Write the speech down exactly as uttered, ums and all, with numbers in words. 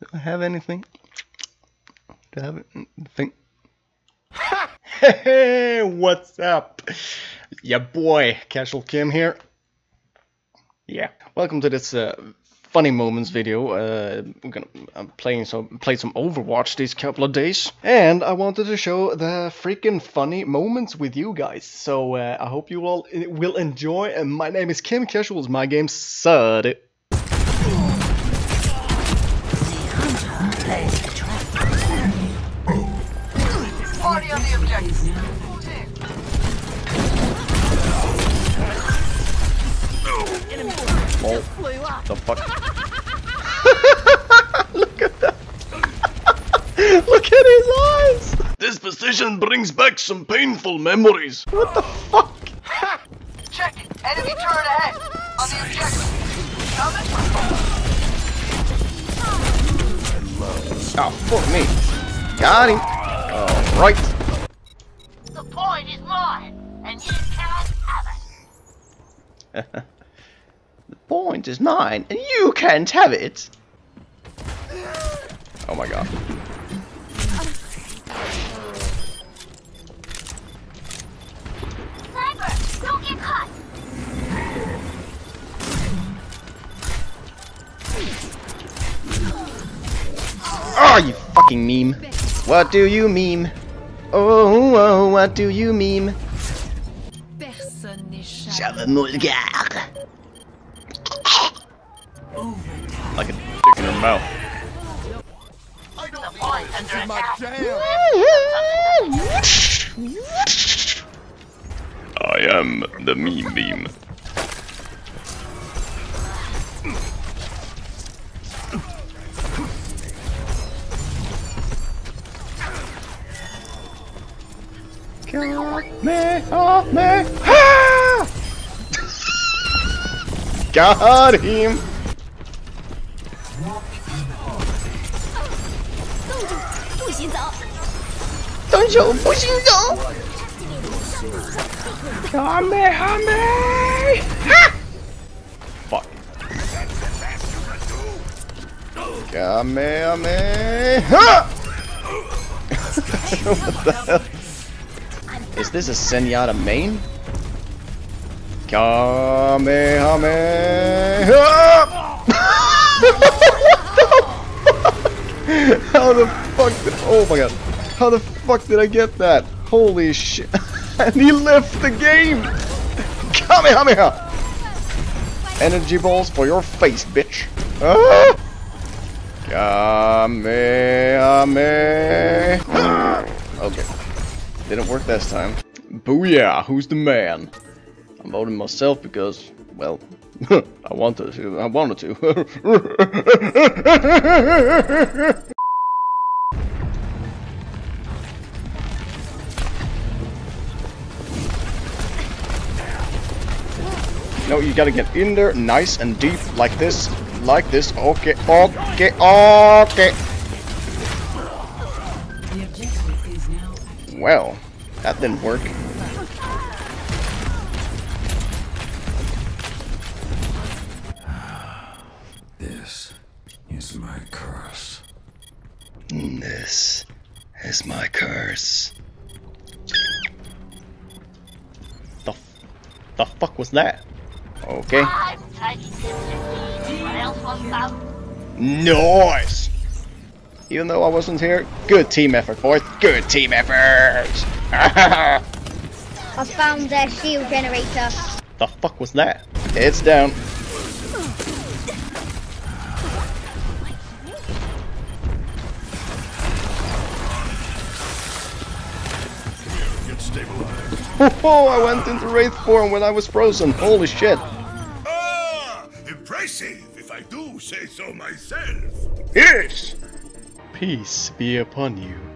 Do I have anything? Do I have anything? Ha! Hey, what's up? Yeah, boy, Casual Kim here. Yeah, welcome to this uh, funny moments video. Uh, I'm gonna I'm playing some play some Overwatch these couple of days, and I wanted to show the freaking funny moments with you guys. So uh, I hope you all will enjoy. And my name is Kim Casuals. My game sucked. Party on the objective. Oh, the fuck. Look at that. Look at his eyes. This position brings back some painful memories. What the fuck? Check it. Enemy turret ahead. On the objective. Oh, fuck me. Got him. Alright. The point is mine, and you cannot have it. The point is mine, and you can't have it. Oh my god. Sniper, don't get caught. Oh, you fucking meme. What do you meme? Oh, oh, what do you meme? Personne n'échappe. J'avais mon regard. Like a dick in her mouth. I don't the point under attack. I am the meme beam. Kamehameha! Got him! Don't you push him down? Kamehameha! Fuck. Kamehameha! What the hell? Is this a Zenyatta main? Kamehameha! What the fuck? How the fuck did- oh my god. How the fuck did I get that? Holy shit. And he left the game! Kamehameha! Energy balls for your face, bitch. Ah! Kamehameha! Okay. Didn't work this time. Booyah! Who's the man? I'm voting myself because, well, I wanted to. I wanted to. No, you gotta get in there, nice and deep, like this, like this. Okay, okay, okay. Well, that didn't work. This is my curse. This is my curse. The, f the fuck was that? Okay. Nice! Even though I wasn't here, good team effort, boys. Good team effort. I found the shield generator. The fuck was that? It's down. Oh, I went into wraith form when I was frozen. Holy shit! Ah, impressive, if I do say so myself. Yes. Peace be upon you.